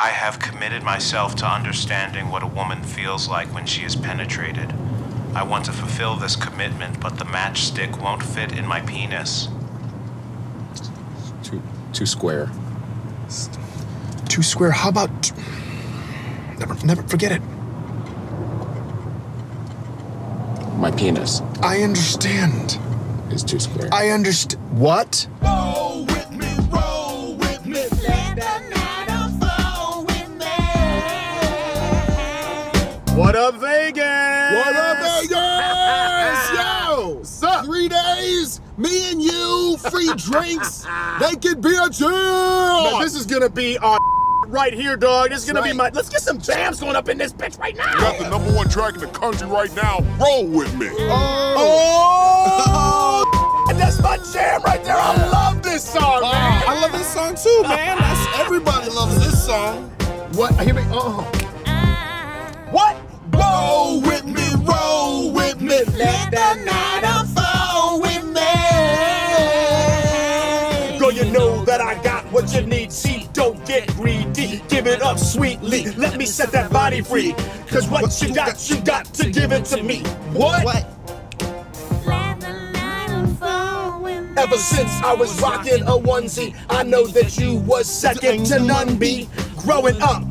I have committed myself to understanding what a woman feels like when she is penetrated. I want to fulfill this commitment, but the matchstick won't fit in my penis. Too square. Too square? How about... Never forget it. My penis. I understand. Is too square. I understand. What? Roll with me, roll with me. Let the matter flow with me. What up, Vegas? What up, Vegas? Yo! What's up? 3 days, me and you, free drinks, naked beer too. But this is gonna be our right here, dog. This is gonna be my. Let's get some jams going up in this bitch right now. We got the #1 track in the country right now. Roll with me. Oh, that's my jam right there. I love this song, man. I love this song too, man. That's, everybody loves this song. What? I hear me. What? Roll with me. Roll with me. Let the night unfold with me. Girl, you know that I got what you need. See, don't get greedy. Give it up sweetly. Let me set that body free. Cause what you got to give it to me. What? Let the night unfold with me. Ever since I was rocking a onesie, I know that you was second to none, B. Growing up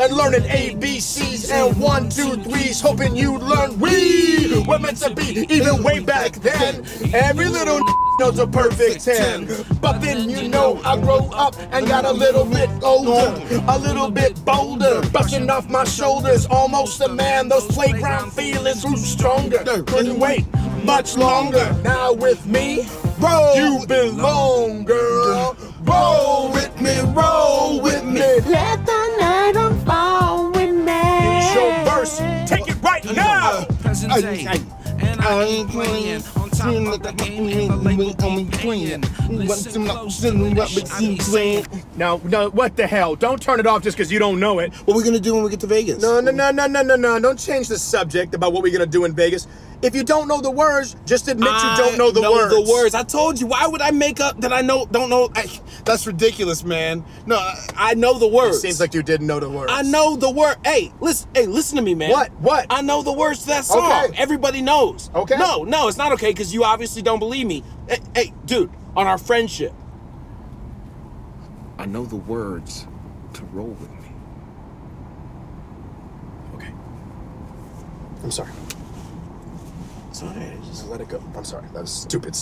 and learning ABCs and 1, 2, 3s, hoping you learn we were meant to be, even way back then. Every little knows a perfect 10, but then you know I grow up and got a little bit older, a little bit bolder, brushing off my shoulders, almost a man. Those playground feelings grew stronger, couldn't wait much longer. Now with me, roll, you belong, girl. Roll with me, roll with me. Let the night unfold with me. It's your verse. Take it right now. Present day, and I ain't playing. On top of the game, ain't the label only playing. Listen closely, I be saying. No, what the hell? Don't turn it off just because you don't know it. What are we gonna do when we get to Vegas? No. Don't change the subject about what we're gonna do in Vegas. If you don't know the words, just admit you don't know the words. I told you. Why would I make up that I don't know? That's ridiculous, man. No, I know the words. It seems like you didn't know the words. I know the word. Hey, listen to me, man. What? I know the words to that song. Okay. Everybody knows. Okay. No, it's not okay because you obviously don't believe me. Hey, dude, on our friendship. I know the words to roll with me. Okay. I'm sorry. It's all right. Just let it go. I'm sorry. That was stupid.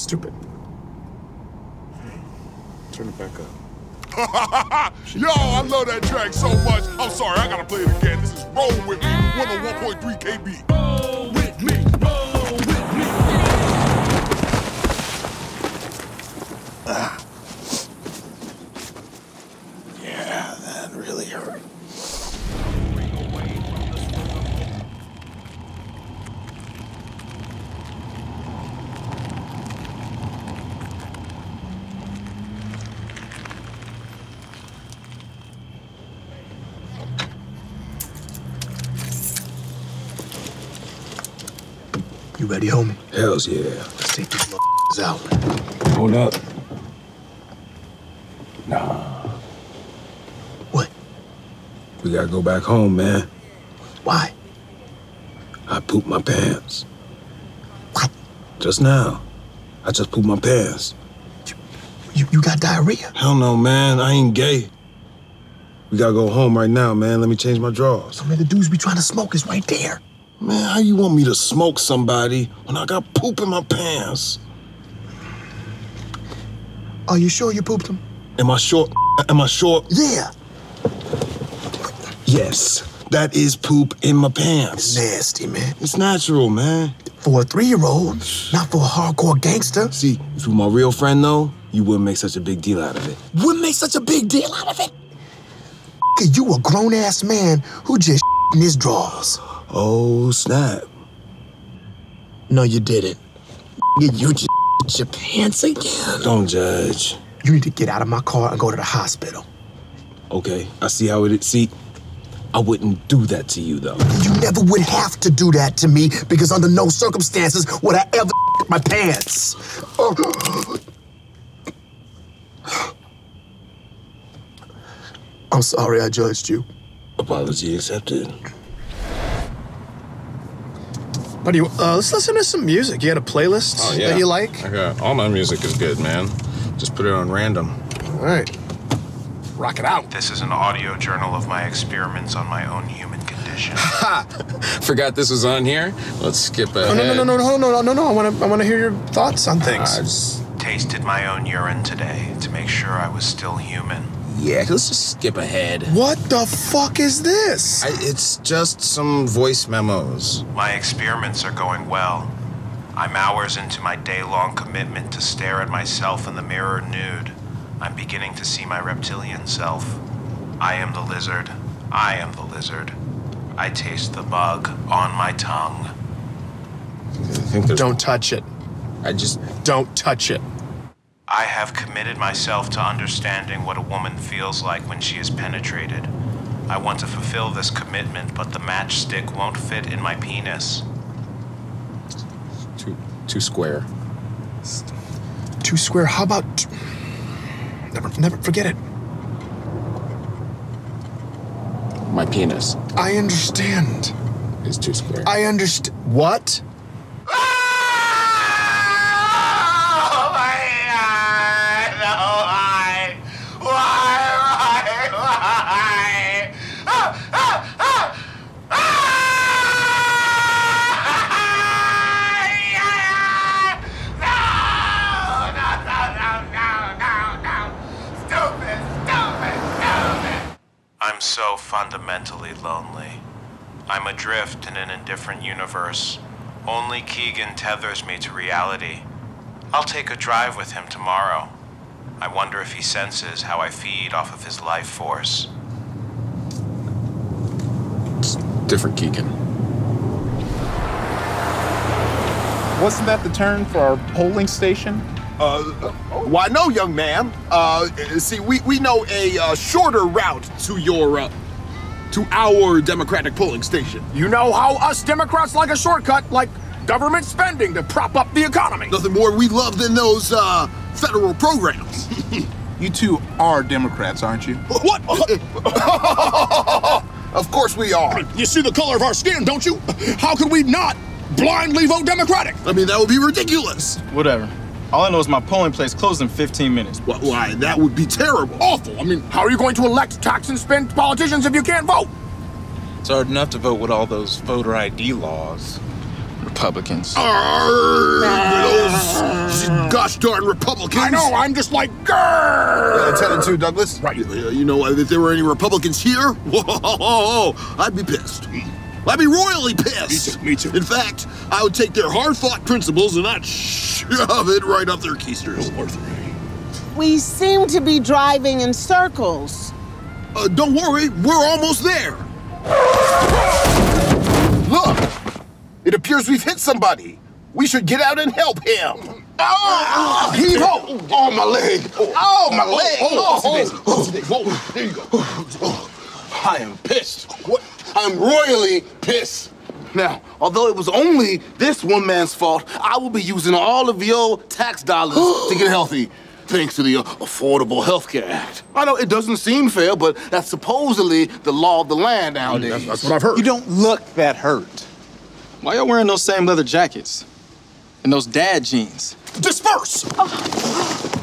Turn it back up. Yo, I love that track so much. I'm sorry. I gotta play it again. This is Roll With Me, 101.3 KB. Roll with me. Roll with me. Yeah, that really hurt. You ready, homie? Hells yeah. Let's take these motherfuckers out. Hold up. Nah. What? We gotta go back home, man. Why? I pooped my pants. What? Just now. I just pooped my pants. You got diarrhea? Hell no, man. I ain't gay. We gotta go home right now, man. Let me change my drawers. Some of the dudes be trying to smoke is right there. Man, how you want me to smoke somebody when I got poop in my pants? Are you sure you pooped him? Am I sure? Yeah. Yes, that is poop in my pants. It's nasty, man. It's natural, man. For a 3-year-old, not for a hardcore gangster. See, if you're my real friend, though, you wouldn't make such a big deal out of it. Wouldn't make such a big deal out of it? You a grown-ass man who just in his drawers. Oh, snap. No, you didn't. You just your pants again. Don't judge. You need to get out of my car and go to the hospital. Okay, I see how it is. See, I wouldn't do that to you, though. You never would have to do that to me because under no circumstances would I ever my pants. Oh. I'm sorry I judged you. Apology accepted. Buddy, let's listen to some music. You got a playlist that you like? I got all my music is good, man. Just put it on random. All right. Rock it out. This is an audio journal of my experiments on my own human condition. Ha! Forgot this was on here. Let's skip ahead. Oh, no. I wanna hear your thoughts on things. I just tasted my own urine today to make sure I was still human. Yeah, let's just skip ahead. What the fuck is this? It's just some voice memos. My experiments are going well. I'm hours into my day-long commitment to stare at myself in the mirror nude. I'm beginning to see my reptilian self. I am the lizard. I am the lizard. I taste the bug on my tongue. Don't touch it. Don't touch it. I have committed myself to understanding what a woman feels like when she is penetrated. I want to fulfill this commitment, but the matchstick won't fit in my penis. Too square. Too square? How about... Never forget it. My penis. I understand. It's too square. I understand. What? So fundamentally lonely. I'm adrift in an indifferent universe. Only Keegan tethers me to reality. I'll take a drive with him tomorrow. I wonder if he senses how I feed off of his life force. It's different Keegan. Wasn't that the turn for our polling station? Why no, young man. See, we know a shorter route to your, to our Democratic polling station. You know how us Democrats like a shortcut, like government spending to prop up the economy. Nothing more we love than those federal programs. You two are Democrats, aren't you? What? Of course we are. I mean, you see the color of our skin, don't you? How could we not blindly vote Democratic? I mean, that would be ridiculous. Whatever. All I know is my polling place closed in 15 minutes. Why, that would be terrible. Awful. I mean, how are you going to elect tax and spend politicians if you can't vote? It's hard enough to vote with all those voter ID laws. Republicans. Those gosh darn Republicans. I know, I'm just like, grrrr. Tell it too, Douglas. Right. You know, if there were any Republicans here, I'd be pissed. I'd be royally pissed. Me too. In fact, I would take their hard-fought principles and I'd shove it right up their keisters. We seem to be driving in circles. Don't worry, we're almost there. Look, it appears we've hit somebody. We should get out and help him. Oh, heave ho! Oh, my leg! Oh, my leg! Oh, there you go. I am pissed. What? I'm royally pissed. Now, although it was only this one man's fault, I will be using all of your tax dollars to get healthy, thanks to the Affordable Health Care Act. I know it doesn't seem fair, but that's supposedly the law of the land nowadays. That's what I've heard. You don't look that hurt. Why y'all wearing those same leather jackets? And those dad jeans? Disperse! Oh.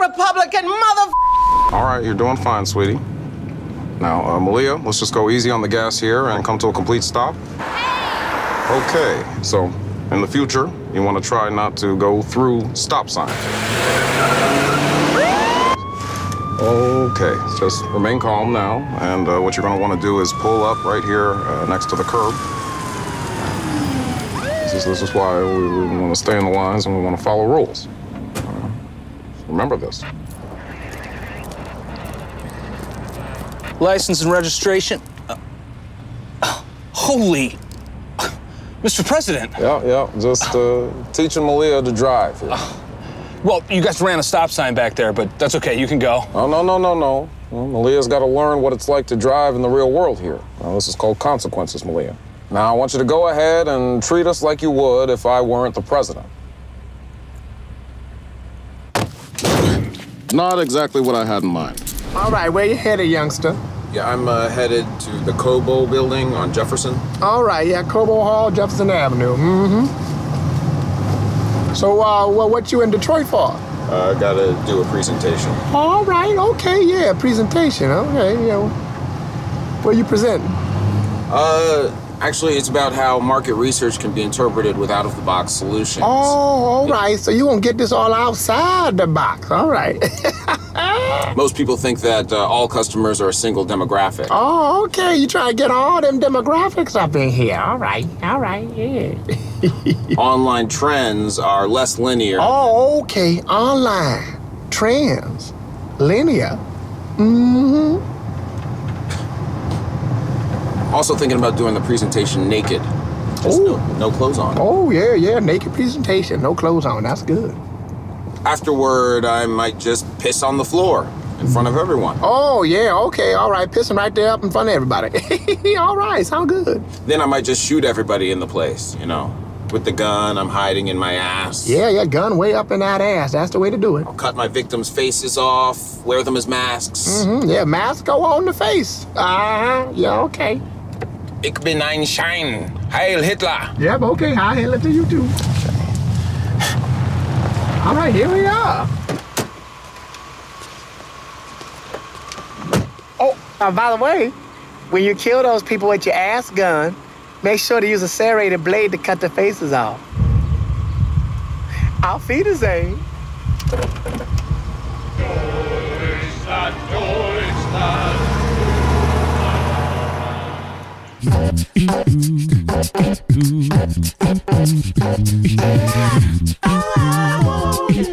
Republican mother. All right, you're doing fine, sweetie. Now, Malia, let's just go easy on the gas here and come to a complete stop. Hey. Okay, so in the future, you want to try not to go through stop signs. Okay, just remain calm now, and what you're going to want to do is pull up right here next to the curb. This is why we want to stay in the lines and we want to follow rules. Remember this. License and registration. Holy, Mr. President. Yeah. Just teaching Malia to drive here. Well, you guys ran a stop sign back there, but that's okay. You can go. Oh, no. Well, Malia's got to learn what it's like to drive in the real world here. Now, this is called consequences, Malia. Now, I want you to go ahead and treat us like you would if I weren't the president. Not exactly what I had in mind. All right, where you headed, youngster? Yeah, I'm headed to the Cobo building on Jefferson. All right, yeah, Cobo Hall, Jefferson Avenue. Mm-hmm. So, well, what you in Detroit for? I gotta do a presentation. All right, okay, yeah, presentation, okay, yeah. What are you presenting? Actually, it's about how market research can be interpreted with out-of-the-box solutions. Oh, all right. So you gonna get this all outside the box. All right. Most people think that all customers are a single demographic. Oh, okay. You trying to get all them demographics up in here. All right. All right. Yeah. Online trends are less linear. Oh, okay. Online trends. Linear. Mm-hmm. Also thinking about doing the presentation naked. Just no clothes on. Oh, yeah, yeah, naked presentation, no clothes on, that's good. Afterward, I might just piss on the floor in front of everyone. Oh, yeah, okay, all right, pissing right there up in front of everybody. All right, sound good. Then I might just shoot everybody in the place, you know, with the gun I'm hiding in my ass. Yeah, yeah, gun way up in that ass, that's the way to do it. I'll cut my victims' faces off, wear them as masks. Mm-hmm, yeah, masks go on the face. Uh-huh, yeah, okay. Ich bin ein Schein. Heil Hitler. Yep, okay. Heil Hitler to you too. All right, here we are. Oh, by the way, when you kill those people with your ass gun, make sure to use a serrated blade to cut their faces off. Auf Wiedersehen. Deutschland, Deutschland. I want you,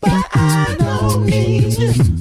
but I don't need you.